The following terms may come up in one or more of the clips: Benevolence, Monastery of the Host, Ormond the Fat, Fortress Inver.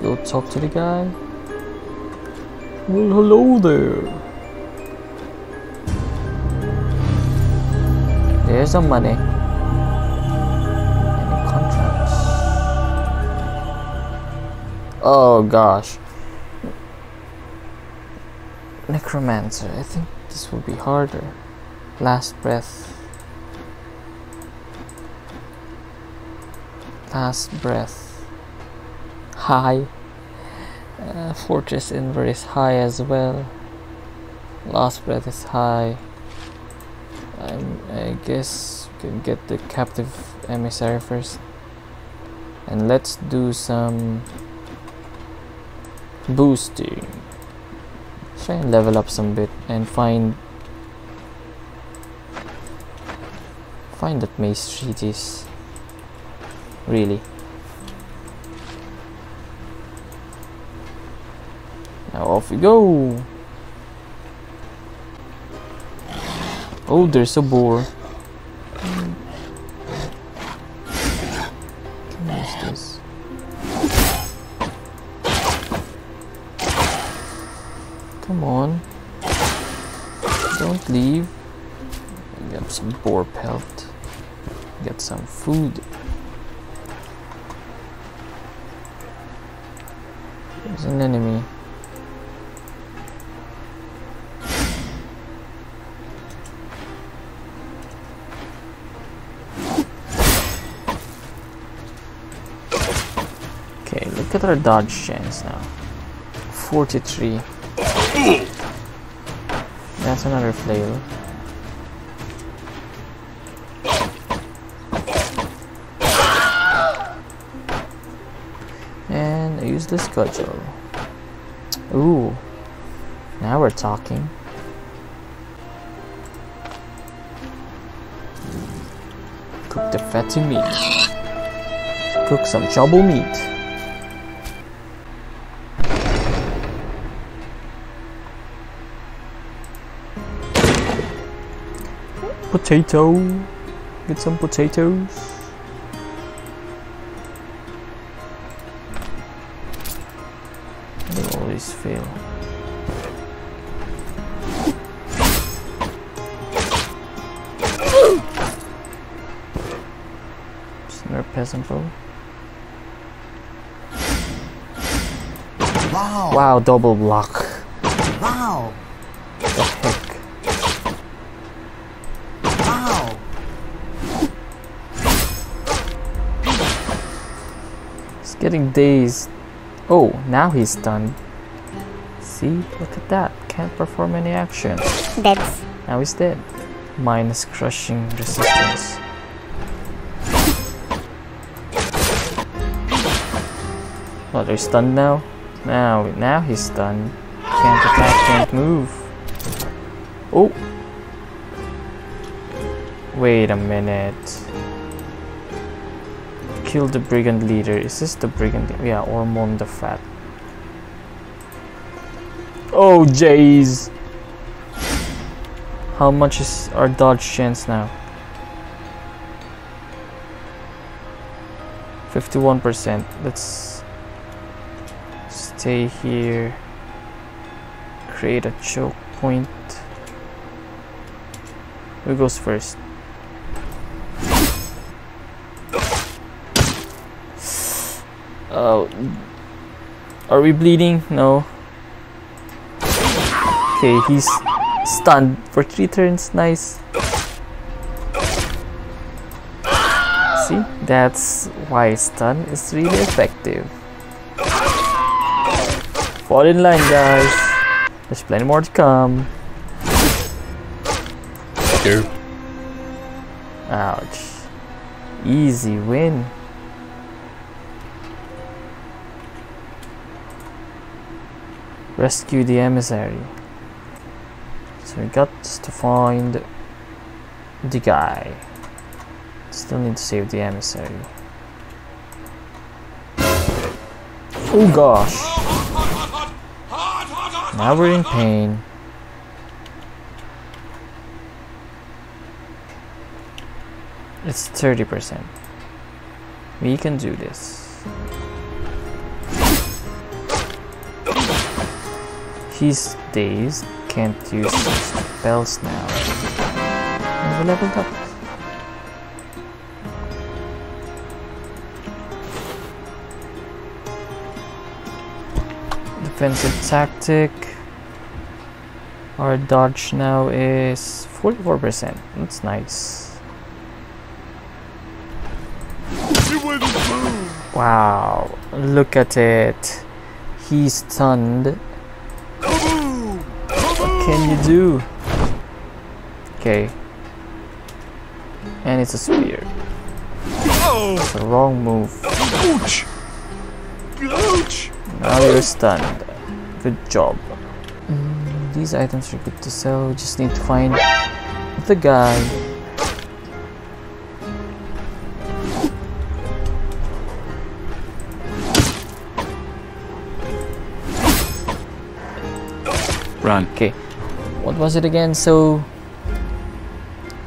Let's go talk to the guy. Well, hello there. There's some money. Any contracts? Oh gosh. Necromancer. I think this will be harder. Last breath. Last breath. High. Fortress Inver is high as well. Last breath is high. I guess we can get the captive emissary first. And let's do some boosting. Try and level up some bit and find that Maze Treatise. Really. Now off we go. Oh, there's a boar. What is this? Come on. Don't leave. Get some boar pelt. Get some food. There's an enemy. Okay, look at our dodge chance now. 43. That's another flail. Use this cudgel. Ooh, now we're talking. Cook the fatty meat. Cook some chubble meat. Potato. Get some potatoes. Fail. Snurp peasant bow. Wow! Wow! Double block. Wow! What the heck? Wow! He's getting dazed. Oh, now he's stunned. See, look at that. Can't perform any action. That's... Now he's dead. Minus crushing resistance. Oh, they're stunned now? Now he's stunned. Can't attack, can't move. Oh! Wait a minute. Kill the brigand leader. Is this the brigand leader? Yeah, Ormond the Fat. Oh jeez. How much is our dodge chance now? 51%. Let's stay here. Create a choke point. Who goes first? Oh, are we bleeding? No. Okay, he's stunned for 3 turns. Nice. See, that's why stun is really effective. Fall in line, guys. There's plenty more to come. Ouch. Easy win. Rescue the emissary. So we got to find the guy. Still need to save the emissary. Oh gosh. Now we're in pain. It's 30%. We can do this. He's dazed, can't use spells now. And we leveled up. Defensive tactic. Our dodge now is 44%. That's nice. Wow, look at it. He's stunned. What can you do? Okay. And it's a spear. That's the wrong move. Now you're stunned. Good job. These items are good to sell, just need to find the guy. Run. Okay, what was it again? So,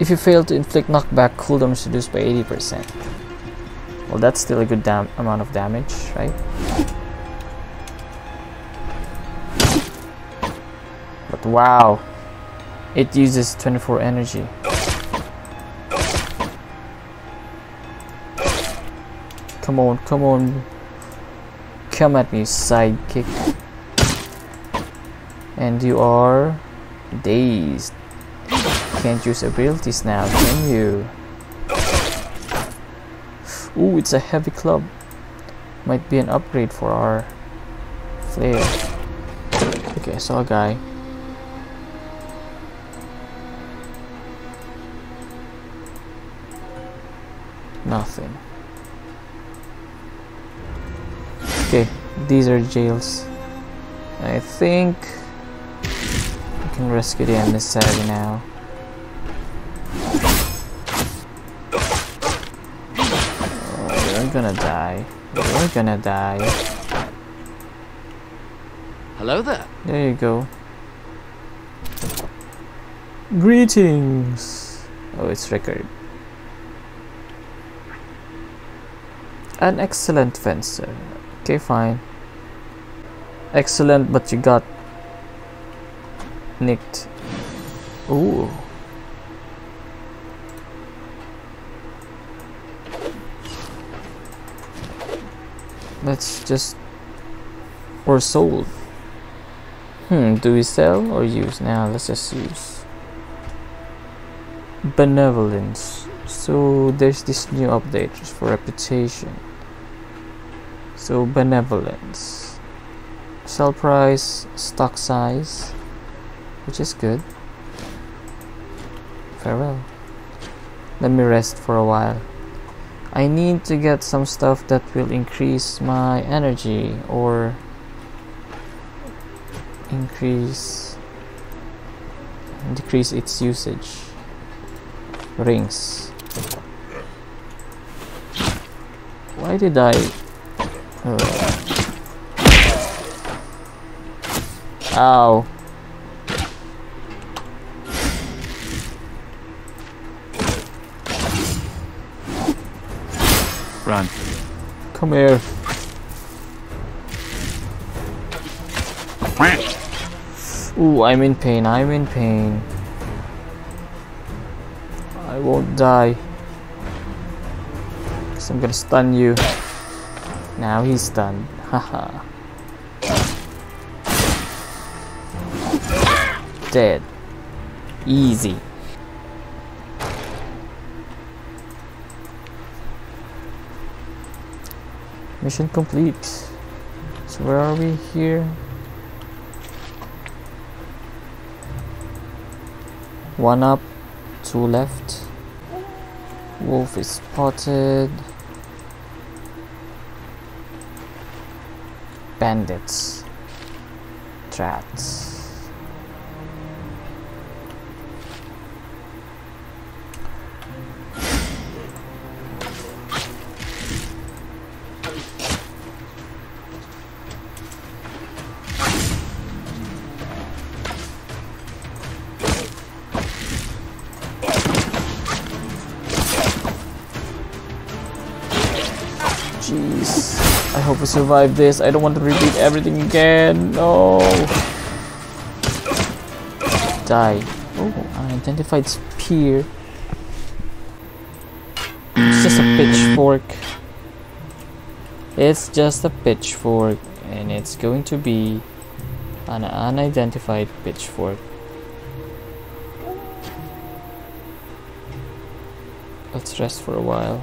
if you fail to inflict knockback, cooldown is reduced by 80%. Well, that's still a good amount of damage, right? Wow, it uses 24 energy. Come on, come on. Come at me, sidekick. And you are dazed. Can't use abilities now, can you? Ooh, it's a heavy club. Might be an upgrade for our flare. Okay, I saw a guy. Nothing. Okay, these are jails. I think we can rescue the emissary now. Oh, you're gonna die. You're gonna die. Hello there. There you go. Greetings. Oh, it's record. An excellent fencer. Okay, fine. Excellent, but you got nicked. Ooh. Let's just... Or sold. Do we sell or use? Now, let's just use. Benevolence. So there's this new update for reputation. So benevolence, sell price, stock size, which is good. Farewell. Let me rest for a while. I need to get some stuff that will increase my energy or decrease its usage. Rings. Why did I... Ow. Run. Come here. Ooh, I'm in pain, I'm in pain. I won't die. Because I'm gonna stun you. Now he's stunned. Haha. Dead. Easy. Mission complete. So where are we here? One up, two left. Wolf is spotted. Bandits. Traps. Jeez, I hope we survive this. I don't want to repeat everything again. No. die. Oh, unidentified spear. It's just a pitchfork. It's just a pitchfork, and it's going to be an unidentified pitchfork. Let's rest for a while.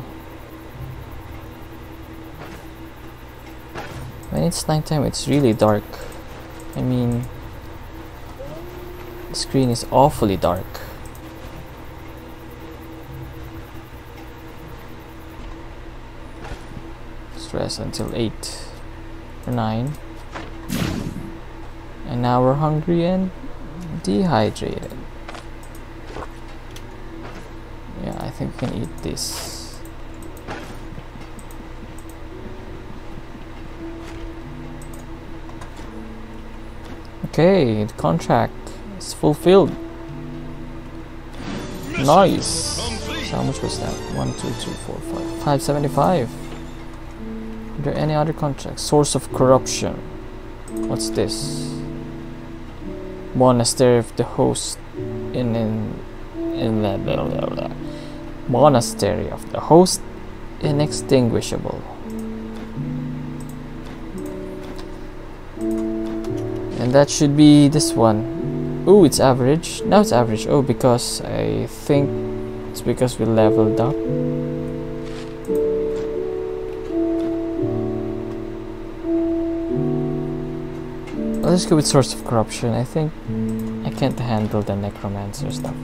When it's nighttime, it's really dark. I mean, the screen is awfully dark. Let's rest until 8 or 9. And now we're hungry and dehydrated. Yeah, I think we can eat this. Okay, the contract is fulfilled. Nice. So how much was that? 1, 2, 3, 4, 5. 575. Are there any other contracts? Source of corruption. What's this? Monastery of the Host in Monastery of the Host inextinguishable. And that should be this one. Oh, it's average. Now it's average. Oh, because I think it's because we leveled up. Let's go with source of corruption. I think I can't handle the necromancer stuff.